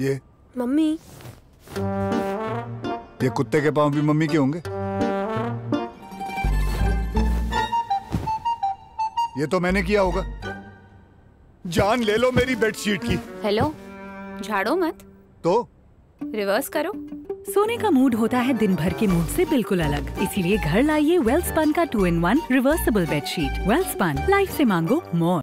ये मम्मी, ये कुत्ते के पाँव भी मम्मी के होंगे? ये तो मैंने किया होगा। जान ले लो मेरी बेडशीट की। हेलो, झाड़ो मत। तो रिवर्स करो। सोने का मूड होता है दिन भर के मूड से बिल्कुल अलग, इसीलिए घर लाइए वेल्स का 2-in-1 reversible bedsheet. Wales, life से मांगो मोर।